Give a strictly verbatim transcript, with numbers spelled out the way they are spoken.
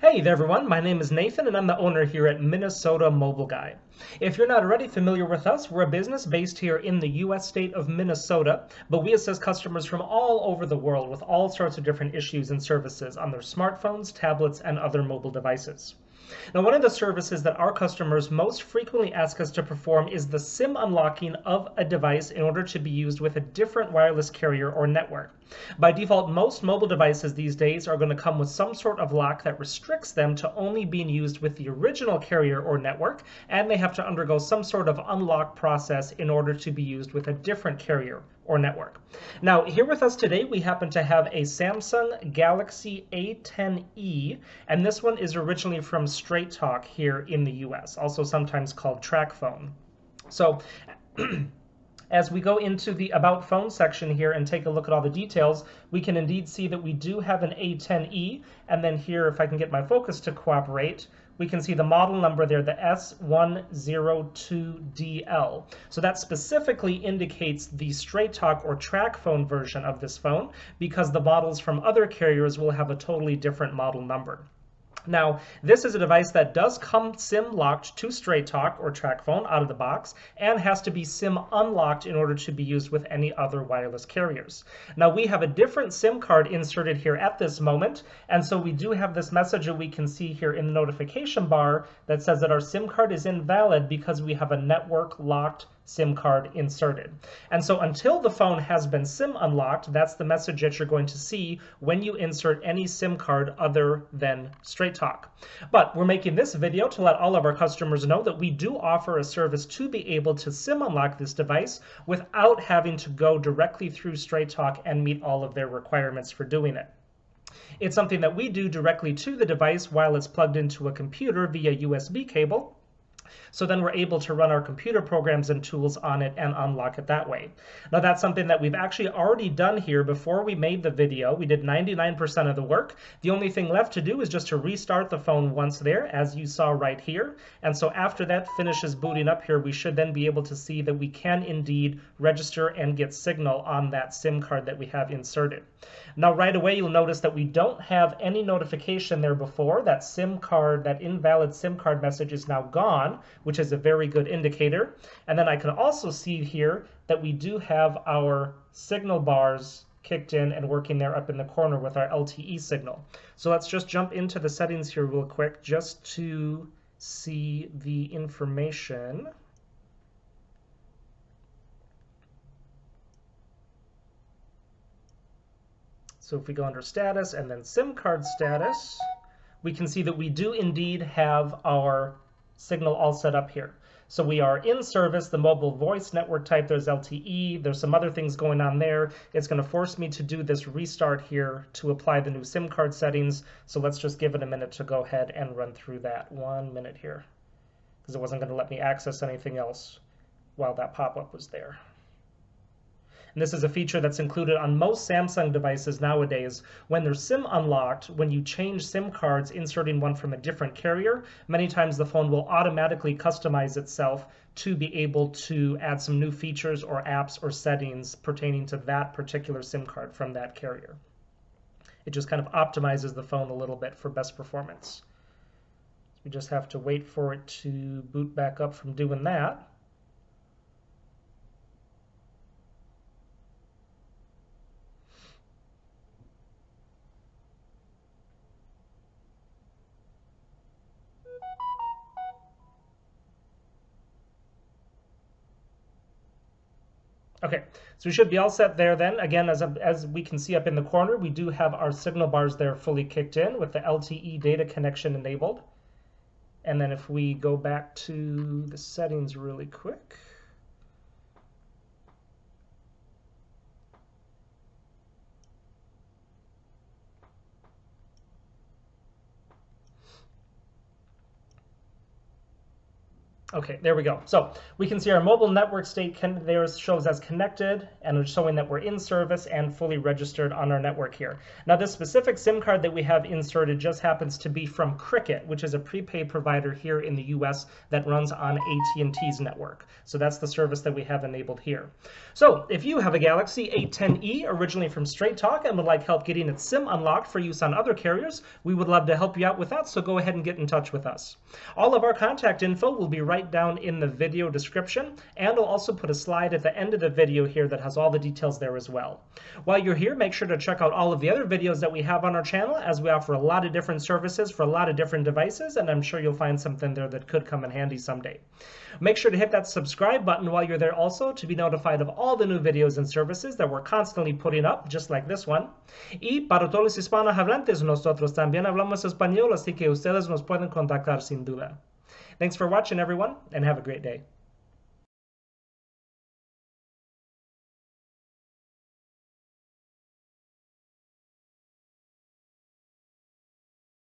Hey there everyone, my name is Nathan and I'm the owner here at Minnesota Mobile Guy. If you're not already familiar with us, we're a business based here in the U S state of Minnesota, but we assist customers from all over the world with all sorts of different issues and services on their smartphones, tablets, and other mobile devices. Now, one of the services that our customers most frequently ask us to perform is the SIM unlocking of a device in order to be used with a different wireless carrier or network. By default, most mobile devices these days are going to come with some sort of lock that restricts them to only being used with the original carrier or network, and they have to undergo some sort of unlock process in order to be used with a different carrier or network. Now, here with us today, we happen to have a Samsung Galaxy A ten e, and this one is originally from Straight Talk here in the U S, also sometimes called TracFone. So, as we go into the About Phone section here and take a look at all the details, we can indeed see that we do have an A ten e, and then here, if I can get my focus to cooperate, we can see the model number there, the S one oh two D L. So that specifically indicates the Straight Talk or TracFone version of this phone, because the models from other carriers will have a totally different model number. Now, this is a device that does come SIM locked to Straight Talk or TracFone out of the box and has to be SIM unlocked in order to be used with any other wireless carriers. Now, we have a different SIM card inserted here at this moment, and so we do have this message that we can see here in the notification bar that says that our SIM card is invalid because we have a network locked SIM card inserted. And so until the phone has been SIM unlocked, that's the message that you're going to see when you insert any SIM card other than Straight Talk. But we're making this video to let all of our customers know that we do offer a service to be able to SIM unlock this device without having to go directly through Straight Talk and meet all of their requirements for doing it. It's something that we do directly to the device while it's plugged into a computer via U S B cable. So then we're able to run our computer programs and tools on it and unlock it that way. Now, that's something that we've actually already done here before we made the video. We did ninety-nine percent of the work. The only thing left to do is just to restart the phone once there, as you saw right here. And so after that finishes booting up here, we should then be able to see that we can indeed register and get signal on that SIM card that we have inserted. Now, right away, you'll notice that we don't have any notification there before. That SIM card, that invalid SIM card message is now gone, which is a very good indicator. And then I can also see here that we do have our signal bars kicked in and working there up in the corner with our L T E signal. So let's just jump into the settings here real quick just to see the information. So if we go under status and then SIM card status, we can see that we do indeed have our signal all set up here. So we are in service, the mobile voice network type, there's L T E, there's some other things going on there. It's going to force me to do this restart here to apply the new SIM card settings. So let's just give it a minute to go ahead and run through that. One minute here, because it wasn't going to let me access anything else while that pop-up was there. And this is a feature that's included on most Samsung devices nowadays. When they're SIM unlocked, when you change SIM cards, inserting one from a different carrier, many times the phone will automatically customize itself to be able to add some new features or apps or settings pertaining to that particular SIM card from that carrier. It just kind of optimizes the phone a little bit for best performance. We just have to wait for it to boot back up from doing that. Okay, so we should be all set there then. Again, as, a, as we can see up in the corner, we do have our signal bars there fully kicked in with the L T E data connection enabled. And then if we go back to the settings really quick. Okay, there we go. So we can see our mobile network state can, there shows as connected, and it's showing that we're in service and fully registered on our network here. Now this specific SIM card that we have inserted just happens to be from Cricket, which is a prepaid provider here in the U S that runs on A T and T's network. So that's the service that we have enabled here. So if you have a Galaxy A ten e originally from Straight Talk and would like help getting its SIM unlocked for use on other carriers, we would love to help you out with that. So go ahead and get in touch with us. All of our contact info will be right down in the video description, and I'll also put a slide at the end of the video here that has all the details there as well. While you're here, make sure to check out all of the other videos that we have on our channel, as we offer a lot of different services for a lot of different devices, and I'm sure you'll find something there that could come in handy someday. Make sure to hit that subscribe button while you're there also to be notified of all the new videos and services that we're constantly putting up, just like this one. Y para todos los hispanohablantes, nosotros también hablamos español, así que ustedes nos pueden contactar sin duda. Thanks for watching, everyone, and have a great day.